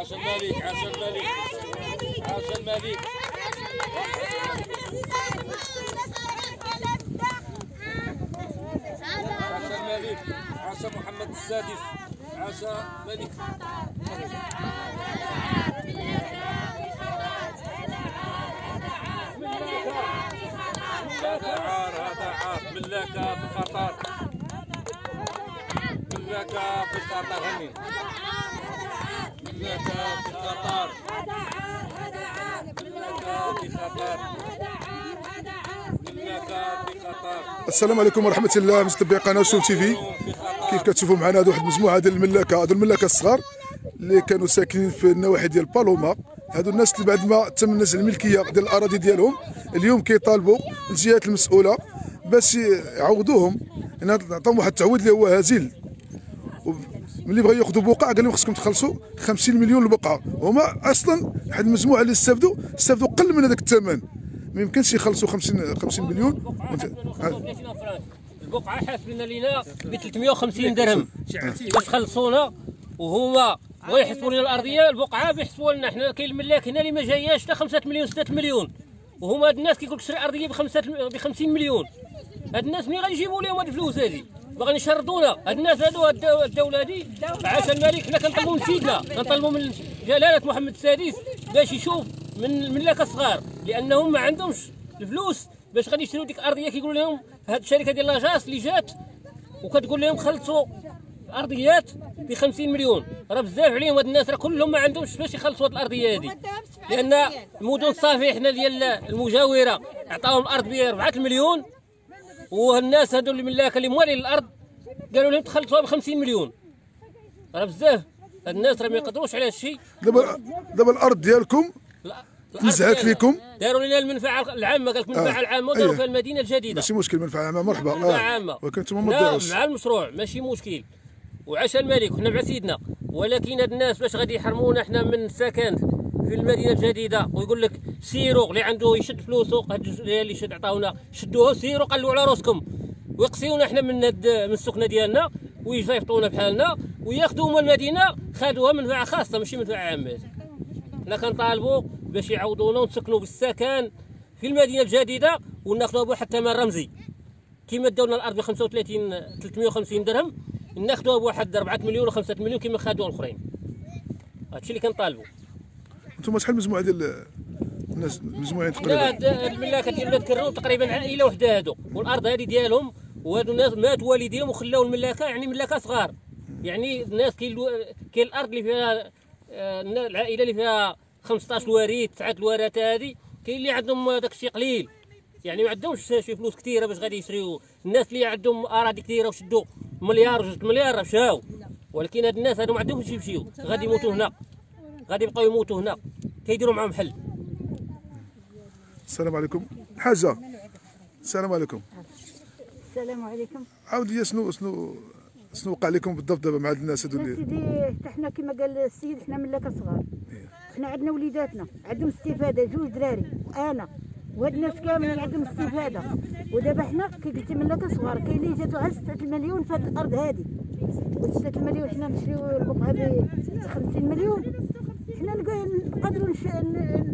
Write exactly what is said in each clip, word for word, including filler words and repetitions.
عاش الملك عاش الملك عاش الملك عاش الملك عاش محمد السادس عاش ملك هذا عار هذا عار ملاكا في الخطر ملاكا في الخطر هني ملاكا في الخطر ملاكا في الخطر ملاكا في الخطر. السلام عليكم ورحمة الله متابعي قناة شوف تي في. كيف كتشوفوا معنا هذه واحد المجموعة ديال الملاكا، هذو الملاكا الصغار اللي كانوا ساكنين في النواحي ديال بالومة. هادو الناس اللي بعد ما تم نزع الملكيه ديال الاراضي ديالهم اليوم كيطالبوا الجهات المسؤوله باش يعوضوهم، لان عطاهم واحد التعويض اللي هو هزيل. ملي بغاو ياخذوا بقعه قال لهم خصكم تخلصوا خمسين مليون البقعه، هما اصلا واحد المجموعه اللي استافدوا استافدوا قل من هذاك الثمن، ما يمكنش يخلصوا خمسين مليون. البقعه حاسبنا لينا ب ثلاثمائة وخمسين درهم باش خلصونا، وهما بغاو يحسبوا لنا الارضيه البقعه بيحسبوا لنا حنا. كاين الملاك هنا اللي ما جاياش حتى خمسة مليون ستة مليون، وهما هاد الناس كيقول لك شري ارضيه ب خمسين مليون. هاد الناس ملي غيجيبوا لهم هاد الفلوس هادي باغيين يشردونا هاد الناس هادو هاد الدوله هادي. عاش الملك. حنا كنطلبوا من سيدنا، كنطلبوا من جلاله محمد السادس باش يشوف من الملاك الصغار، لانهم ما عندهمش الفلوس باش غادي يشريو ديك الارضيه. كيقول لهم هاد الشركه ديال لاجاس اللي جات وكتقول لهم خلصوا الارضيات ب خمسين مليون، راه بزاف عليهم. هاد الناس راه كلهم ما عندهمش باش يخلصوا هاد الارضيه هادي، لان المدن الصافيه حنا ديال المجاوره عطاوهم الارض ب أربعة مليون، والناس هادو اللي ملاكه اللي موالين الارض قالوا لهم تخلصوها ب خمسين مليون. راه بزاف هاد الناس راه ما يقدروش على هادشي. دابا دابا الارض ديالكم نزعت لكم، داروا لنا المنفعه العامه، قالك المنفعه آه. العامه، وداروا فيها المدينه الجديده. ماشي مشكل المنفعه العامه، مرحبا آه. عامه ولكن انتم ما داروش مع المشروع، ماشي مشكل. وعاش الملك، حنا مع سيدنا. ولكن هاد الناس باش غادي يحرمونا حنا من السكن في المدينه الجديده، ويقول لك سيروا اللي عنده يشد فلوسه، هاد اللي شد عطاونا شدوها سيروا قلوا على راسكم، ويقصيونا حنا من هاد من السكنه ديالنا ويجيفطونا بحالنا وياخذوا هما المدينه، خادوها منفعه خاصه ماشي منفعه عامه. حنا كنطالبوا باش يعوضونا ونسكنوا بالسكن في المدينه الجديده وناخذوها بواحد الثمن رمزي، كيما داونا الارض ب خمسة وثلاثين ثلاثمائة وخمسين درهم ناخذوها بواحد أربعة مليون ولا خمسة مليون كما خادوها الاخرين. هادشي اللي كنطالبوا. انتم شحال مجموعه ديال الناس مجموعين تقريبا؟ هاد الملاكه ديال ولاد كرو تقريبا عائله وحده هادو، والارض هادي ديالهم، وهادو الناس مات والديهم وخلاو الملاكه، يعني ملاكه صغار، يعني الناس كاين كاين الارض اللي فيها العائله اللي فيها خمسطاش وريث تسعة الورثات هادي، كاين اللي عندهم داكشي قليل، يعني ما عندهمش شي فلوس كثيره باش غادي يشريو. الناس اللي عندهم اراضي كثيره وشدوا مليار وجوج مليار مشاو، ولكن هاد الناس هادو ما عندهمش فين يمشيو، غادي يموتوا هنا، غادي يبقاو يموتوا هنا، كيديروا معاهم حل. السلام عليكم حاجه. السلام عليكم. السلام عليكم. عاود لي شنو شنو شنو وقع لكم بالضبط دابا مع هاد الناس هادو اللي سيدي؟ حتى حنا كما قال السيد حنا ملاكه صغار، حنا عندنا وليداتنا عندهم استفاده، جوج دراري وانا وهاد الناس كاملين عندهم استفاده. ودابا حنا كي قلتي ملاكا صغار، كاين اللي جاتو على ستة مليون في هاد الارض هادي، و ستة مليون حنا نشريو البقعه ب خمسين مليون، حنا نقدروا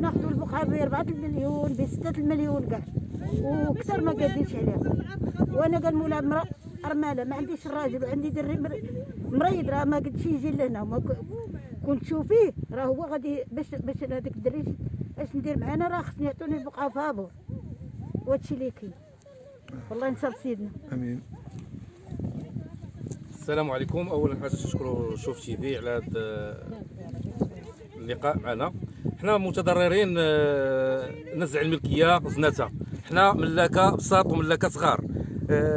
ناخذوا البقعه ب أربعة مليون ب ستة مليون كاع، وكثر ما قادينش عليها. وانا كنمولها مرا رماله، ما عنديش الراجل وعندي دري مريض، راه ما قدش يجي لهنا. كون تشوفيه راه هو غادي باش باش هذاك الدري اش ندير معانا، راه خصني يعطوني البقعه فابور. وهادشي اللي كاين، والله ينصر سيدنا. امين. السلام عليكم. اولا حاجه نشكروا شوف تي في على هذا اللقاء معنا. حنا متضررين نزع الملكيه زناتها، حنا ملاكه بساط وملاكه صغار،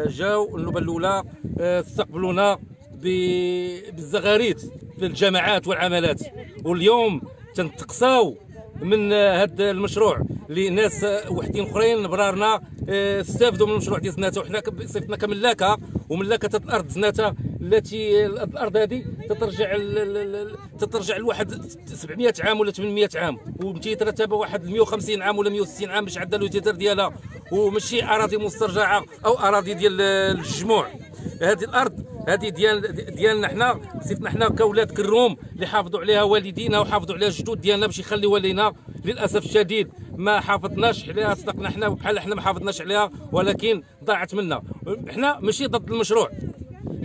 جاو النوبه الاولى استقبلونا بالزغاريت في الجماعات والعملات، واليوم تنتقصاو من هذا المشروع اللي ناس وحدين اخرين برارنا استافدوا من المشروع ديال زناته، وحنا صيفطنا كملاكه وملاكه الارض زناته التي الارض هذه تترجع تترجع لواحد سبعمائة عام ولا ثمانمائة عام، ومتيترتب واحد مائة وخمسين عام ولا مائة وستين عام باش عندها الوتيره ديالها، وماشي اراضي مسترجعه او اراضي ديال الجموع. هذه الارض هذه ديال ديالنا حنا، صيفنا حنا كولاد كروم اللي حافظوا عليها والدينا وحافظوا عليها الجدود ديالنا باش يخليوها لينا. للاسف الشديد ما حافظناش عليها، صدقنا حنا بحال حنا ما حافظناش عليها، ولكن ضاعت منا. حنا ماشي ضد المشروع،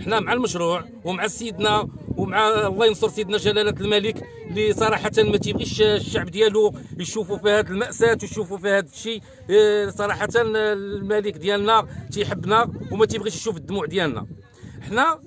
حنا مع المشروع ومع سيدنا ومع الله ينصر سيدنا جلالة الملك اللي صراحة ما تيبغيش الشعب ديالو يشوفوا في هذه المأساة ويشوفوا في هذا الشيء. صراحة الملك ديالنا تيحبنا وما تيبغيش يشوف الدموع ديالنا. حنا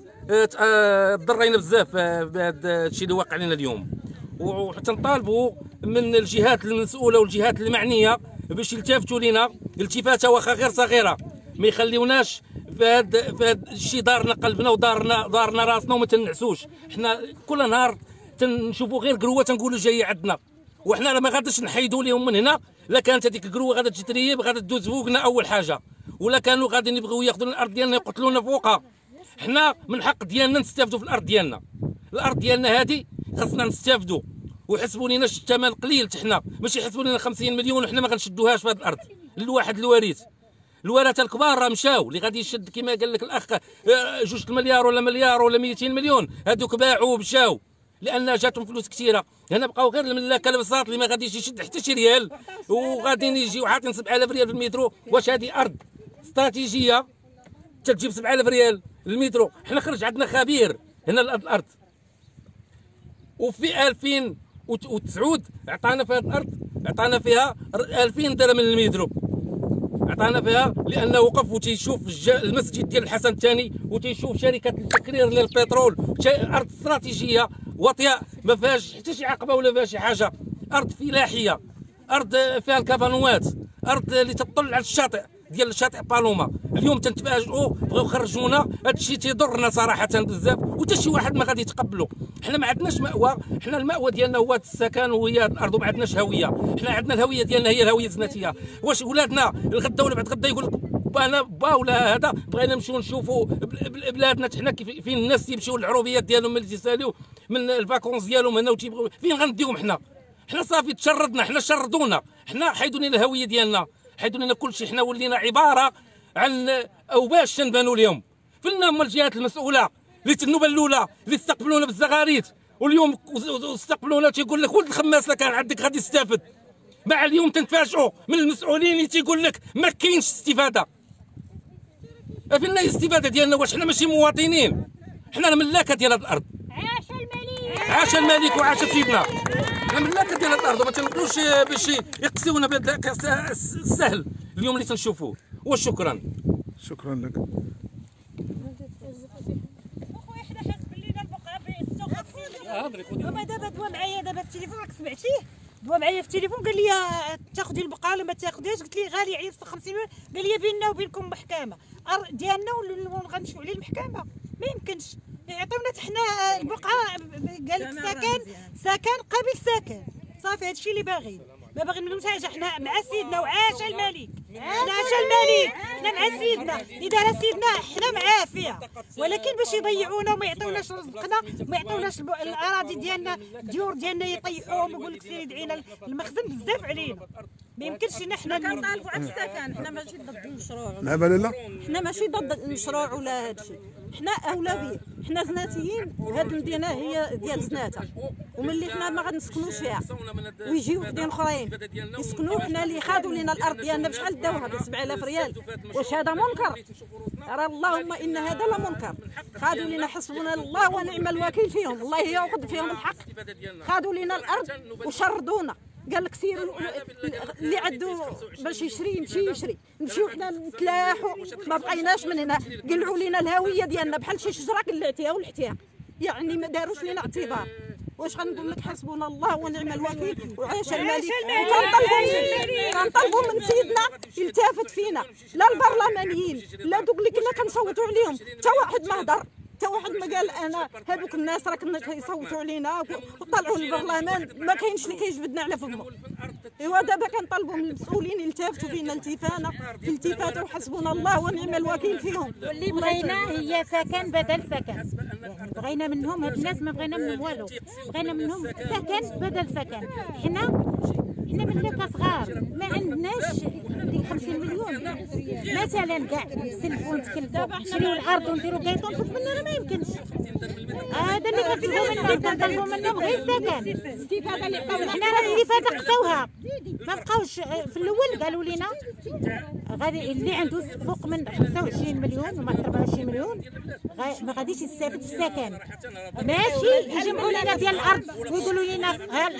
تضرينا بزاف بهذا الشيء اللي واقع لنا اليوم، وحتى نطالبوا من الجهات المسؤولة والجهات المعنية باش يلتفتوا لنا التفاتة واخا غير صغيرة، ما يخليوناش في هذا في هذا الشيء دارنا قلبنا ودارنا دارنا راسنا وما تنعسوش. حنا كل نهار تنشوفوا غير قروه تنقولوا جايه عندنا، وحنا ما غاديش نحيدوا لهم من هنا. لا كانت هذيك القروه غادا تجي تريب غادا تدوز فوقنا اول حاجه، ولا كانوا غاديين يبغيو ياخذوا الارض ديالنا يقتلونا فوقها. حنا من حق ديالنا نستافدوا في الارض ديالنا، الارض ديالنا هذه خاصنا نستافدوا ويحسبوا لينا الثمن قليل. حنا ماشي يحسبوا لينا خمسين مليون وحنا ما غنشدوهاش في هذه الارض لواحد الوارث. الورثه الكبار راه مشاو، اللي غادي يشد كما قال لك الاخ جوج المليار ولا مليار ولا مئتين مليون، هذوك باعوا ومشاو لان جاتهم فلوس كثيره. هنا بقاو غير الملاك البساط اللي ما غاديش يشد حتى شي ريال، وغاديين يجيو عاطين سبعة آلاف ريال في المترو. واش هذه ارض استراتيجيه تجيب سبعة آلاف ريال المترو؟ حنا خرج عندنا خبير هنا الارض، وفي ألفين وتسعة عطانا في هذه الارض عطانا فيها ألفين درهم للمترو، عطانا فيها لانه وقف وتيشوف المسجد ديال الحسن الثاني وتيشوف شركه التكرير للبترول. ارض استراتيجيه وطياء ما فيهاش حتى شي عقبه ولا فيها شي حاجه، ارض فلاحيه، ارض فيها الكابانوات، ارض اللي تطل على الشاطئ ديال الشاطئ بالومة. اليوم تنتفاجئوا بغاو يخرجونا، هذا الشيء تيضرنا صراحه بزاف وتا شي واحد ما غادي يتقبلو. حنا ما عندناش مأوى، حنا المأوى ديالنا هو السكن وهي الارض، وما عندناش هويه. حنا عندنا الهويه ديالنا هي الهويه الزناتيه. واش ولادنا الغدا ولا بعد غدا يقول لك با انا با ولا هذا بغينا نمشيو نشوفوا بلادنا حنا فين الناس تيمشيو للعروبيات ديالهم ملي تيساليو من الفاكونس ديالهم هنا وتيبغيو فين غنديهم؟ حنا حنا صافي تشردنا، حنا شردونا، حنا حيدوا لنا الهويه ديالنا، حيدوا لنا كل شيء. حنا ولينا عباره عن اوباش تنبانوا اليوم. فلنا هما الجهات المسؤوله اللي تنوبه الاولى اللي استقبلونا بالزغاريت، واليوم استقبلونا تيقول لك ولد الخماس لا كان عندك غادي تستافد. مع اليوم تنتفاجئوا من المسؤولين اللي تيقول لك ما كاينش استفاده. فلنا الاستفاده ديالنا؟ واش حنا ماشي مواطنين؟ حنا ملاكه ديال هذه الارض. عاش الملك، عاش الملك وعاش سيدنا. حنا ملاكه ديال هذه الارض وما تنقدروش باش يقسيونا بهذا السهل اليوم اللي تنشوفوه. وشكرا، شكرا لك. وما دابا دوا معايا دابا في التليفون، راك سمعتيه، دوا معايا في التليفون قال لي تاخذي البقاله ما تاخذيهاش، قلت ليه غالي عليه خمسين مليون، قال لي بيننا وبينكم محكمه ديالنا وغنمشيو عليه المحكمه. ما يمكنش يعطيونا حنا البقعه، قال لك سكن سكن قبل سكن، صافي هادشي اللي باغي، ما باغي منهم حاجه. حنا مع سيدنا وعاش الملك، عاش الملك، حنا مع سيدنا اللي دار سيدنا حنا معاه فيها. ولكن باش يضيعونا وما يعطيوناش رزقنا وما يعطيوناش الاراضي ديالنا الديور ديالنا يطيحوهم، يقول لك سيري دعينا المخزن بزاف علينا. ما يمكنش ان احنا كنطالبوا على السكن، حنا ماشي ضد المشروع، نعم لا حنا ماشي ضد المشروع ولا هادشي، حنا اولويه، حنا زناتيين، هاد المدينه هي ديال زناتها، وملي حنا ما غنسكنوش فيها ويجيو وحدين اخرين يسكنوا. حنا اللي خادوا لينا الارض ديالنا بشحال داوها ب سبعة آلاف ريال، واش هذا منكر؟ راه اللهم ان هذا لمنكر. خادوا لينا، حسبنا الله ونعم الوكيل فيهم، الله ياخذ فيهم الحق. خادوا لينا الارض وشردونا، قال لك سيروا اللي عنده باش يشري يمشي يشري، نمشيو حنا نتلاحوا ما بقيناش من هنا. قلعوا لينا الهويه ديالنا بحال شي شجره قلعتيها ولحتيها، يعني ما داروش لينا اعتبار. واش غنقول لك حسبنا الله ونعم الوكيل وعاش الملك. وكنطلبوا من سيدنا يلتفت فينا، لا البرلمانيين لا دوك اللي كنا كنصوتوا عليهم، حتى واحد ما هضر، حتى واحد ما قال انا هذوك الناس راه كنا كيصوتوا علينا وطلعوا للبرلمان، ما كاينش اللي كيجبدنا على فمه. ايوا دابا كنطالبوا من المسؤولين يلتفتوا فينا التفانه في التفاته، وحسبنا الله ونعم الوكيل فيهم. واللي بغينا هي سكن بدل سكن، بغينا منهم هاد الناس، ما بغينا منهم والو، بغينا منهم سكن بدل سكن. حنا حنا ملي كصغار ما عندناش ديك خمسين مليون مثلا كاع نسلفوا نتكلفوا نشريو الارض ونديرو بيت ونخرج منها، راه ما يمكنش. هذا اللي كنطلبوا كنطلبوا منهم غير سكن، الاستفاده اللي عطاونا حنا راه الاستفاده قصوها، ما بقاوش. في الاول قالوا لينا غادي اللي عنده فوق من خمسة وعشرين مليون وما أربعة وعشرين مليون ما غاديش يستافد في السكن، ماشي يجمعوا لنا ديال الارض ويقولوا لنا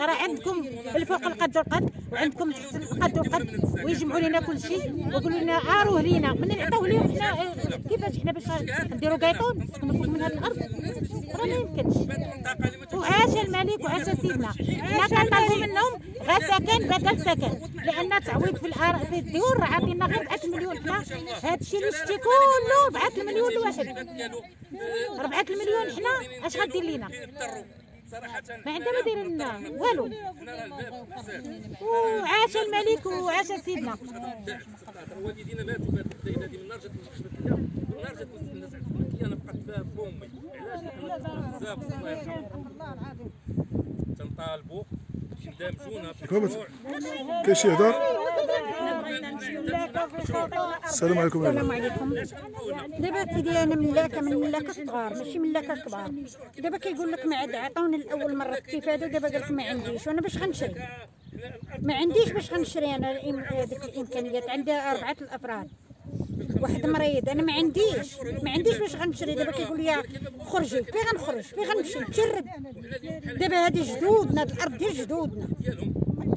راه عندكم الفوق القد والقد وعندكم تحت القد والقد ويجمعوا لنا كل شيء ويقولوا لنا اروه لينا. من عطاوه لهم حنا كيفاش حنا باش نديروا كايطون نسكنوا فوق من هذه الارض؟ راه ما يمكنش. وعاش الملك وعاش سيدنا. حنا كنطلبوا منهم غير سكن بدل سكن، لان التعويض في الار في الديور راه عاطينا غير مليون. حنا هذا الشيء اللي شتي كله أربعة مليون لواحد، أربعة مليون حنا اش غدير لينا؟ ما عندنا ما داير لنا والو. وعاش الملك وعاش سيدنا. والدينا ماتوا في هذه الليله هذه، من نهار جات الخشبه ليا، من نهار جات الناس عجبت ليا، انا بقات فيها بامي. علاش؟ بزاف الله يرحمهم. والله العظيم تنطالبوا تندمجونا في الموضوع. كاين شي هضر؟ السلام عليكم. السلام عليكم. دابا كيدير انا ملاكه من ملاكه صغار ماشي ملاكه كبار. دابا كيقول لك ما عاد عطاونا الاول مره الاستفاده، دابا قال لك ما عنديش. وانا باش غنشري؟ ما عنديش باش غنشري انا هذيك الامكانيات. عندها اربعه الافراد واحد مريض، انا ما عنديش ما عنديش باش غنشري. دابا كيقول لي خرجي، فين غنخرج؟ فين غنمشي نتجرب؟ دابا هادي جدودنا، هاد الارض ديال جدودنا.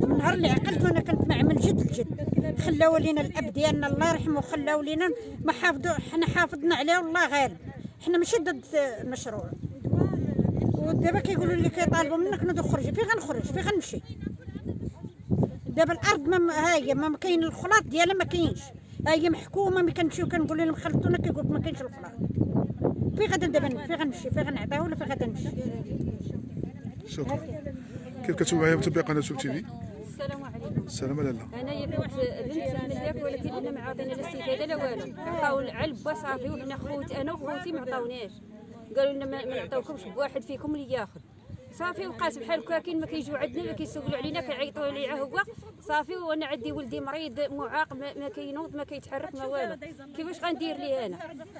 النهار اللي عقلت وانا كنت مع من جد لجد، خلاو لينا الاب ديالنا الله يرحمه، خلاو لينا ما حافظوا، حنا حافظنا عليه والله غالب، حنا ماشي ضد المشروع. ودابا كيقولوا لي كيطالبوا منك نادو خرجي، فين غنخرج؟ فين غنمشي؟ دابا الارض ما ها هي ما كاين الخلاط ديالها، ما كاينش، ها هي محكومه. ملي كنمشيو كنقول لهم خلطونا كيقول لك ما كاينش الخلاط. فين غادا دابا؟ فين غنمشي؟ فين غنعطيه ولا فين غادا نمشي؟ شكرا. كيف كتشوف معايا متابعي قناه شوف تي في؟ السلام عليكم. السلام لاله. انايا بنت ملاك، ولكن حنا ما عاطينا لا استفاده لا والو. عطاو العلب وصافي، وحنا خوت انا وخوتي ما عطاوناش، قالوا لنا ما نعطيوكمش، بواحد فيكم اللي ياخذ. صافي وقات بحال كاكين، ما كيجيو عندنا، ما كيسولوا علينا، كيعيطوا عليا هو. صافي وانا عندي ولدي مريض معاق، ما كينوض ما كيتحرك ما والو، كيفاش غندير ليه انا؟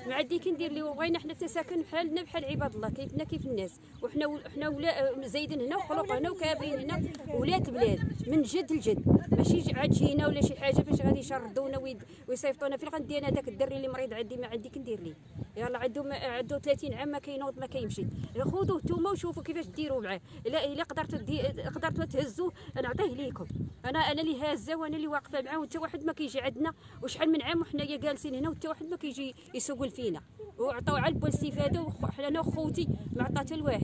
ما عندي كندير ليه. وبغينا حنا تساكن بحالنا بحال عباد الله، كيفنا كيف الناس. وحنا وحنا ولا زايدين هنا وخلوق هنا وكابرين هنا، ولاد بلاد من جد لجد، ماشي عاد جينا ولا شي حاجه باش غادي يشردونا ويصيفطونا. فين غندير انا داك الدري اللي مريض عندي؟ ما عندي كندير ليه. يلا عندو عندو ثلاثين عام ما كينوض ما كيمشي. خذوه نتوما وشوفوا كيفاش ديروا معاه. الا الا قدرتوا قدرتوا تهزوه نعطيه ليكم. انا انا اللي هازه وانا اللي واقفه معاه، وحتى واحد ما كيجي عندنا. وشحال من عام وحنايا جالسين هنا وحتى واحد ما كيجي يسول فينا. وعطاو علب والاستفاده، وحنا انا وخوتي ما عطا حتى لواحد.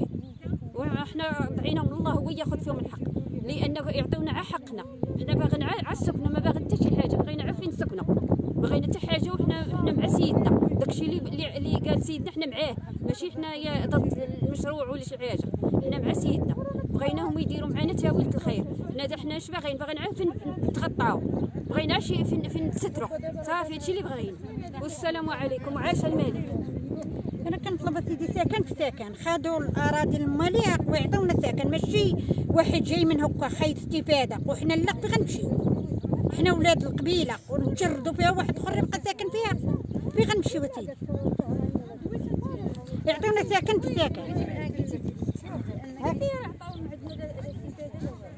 وحنا ضعينا من الله، هو ياخذ فيهم الحق، لانه يعطيونا على حقنا. حنا باغيين على السكنه، ما باغيين حتى شي حاجه، بغينا عا فين السكنه، بغينا حتى حاجه. وحنا حنا مع سيدنا، داكشي اللي اللي قال سيدنا حنا معاه، ماشي حنايا ضد المشروع ولا شي حاجه. حنا مع سيدنا، بغيناهم يديروا معنا تاويله الخير. حنا حنا اش باغيين؟ باغيين عا فين نتغطاو، بغينا شي فين فين نسترو. صافي هادشي اللي بغينا. والسلام عليكم وعاش الملك. انا كنطلب سيدي ساكن في ساكن، خادوا الاراضي المليق ويعطيونا ساكن، ماشي واحد جاي من هكا خايد استفاده. وحنا لا غنمشيو حنا ولاد القبيله ونتجردوا فيها، واحد اخر يبقى ساكن فيها، فين غنمشيو؟ سيدي يعطيونا ساكن في ساكن.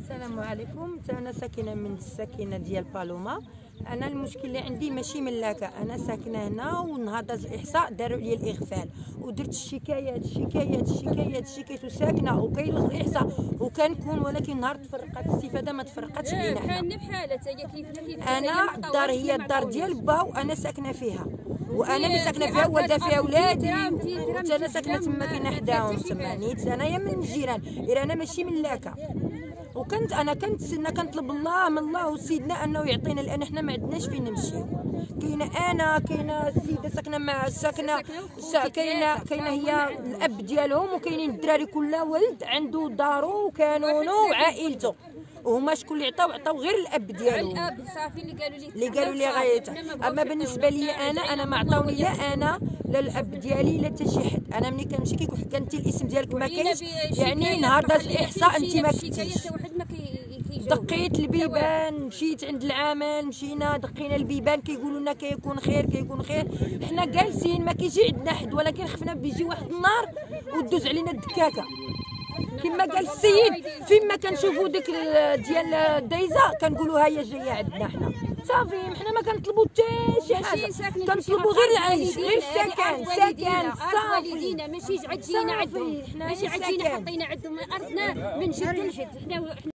السلام عليكم. انا ساكنه من الساكنه ديال بالومة. انا المشكل اللي عندي ماشي ملاكه، انا ساكنه هنا. ونهضه الاحصاء داروا لي الاغفال، ودرت الشكايات شكايات شكايات شكيت وساكنه وكيلغوا الاحصاء وكنكون. ولكن نهار تفرقات الاستفاده ما تفرقاتش لينا حنا بحالها حتى هي كيفنا كيف. انا الدار هي الدار ديال با، وانا ساكنه فيها، وانا اللي ساكنه فيها والده فيها ولادي. حتى انا ساكنه تما كاينه حداهم تما، نيت انايا من الجيران. غير انا ماشي ملاكه، وكنت انا كنتسنى كنطلب الله من الله وسيدنا انه يعطينا، لان حنا ما عندناش فين نمشيو. كاينه انا كاينه السيده ساكنه مع الساكنه، كاينه كاينه هي الاب ديالهم، وكاينين الدراري كل ولد عنده دارو وكانونو وعائلته. وهما شكون اللي عطاو؟ عطاو غير الاب ديالو، الاب صافي اللي قالوا لي اللي قالوا لي غير. اما بالنسبه لي انا، انا ما عطاوني لا انا لا الاب ديالي لا حتى شي حد. انا ملي كنمشي كيقول حتى انت الاسم ديالك ما كاينش، يعني نهار داز الاحصاء انت ما كنتيش. دقيت البيبان، مشيت عند العمل، مشينا دقينا البيبان، كيقولوا لنا كيكون خير كيكون خير، حنا جالسين ما كيجي عندنا حد، ولكن خفنا بيجي واحد النهار ودوز علينا الدكاكه. كما قال السيد فيما كنشوفوا ديك ديال الدايزه كنقولوا ها هي جايه عندنا حنا، صافي حنا ما كنطلبوا حتى شي حاجه، كنطلبوا غير العيش، غير السكن، سكن صافي، ماشي عاد جينا عندهم، ماشي عاد جينا حطينا عندهم ارضنا من جد لجد.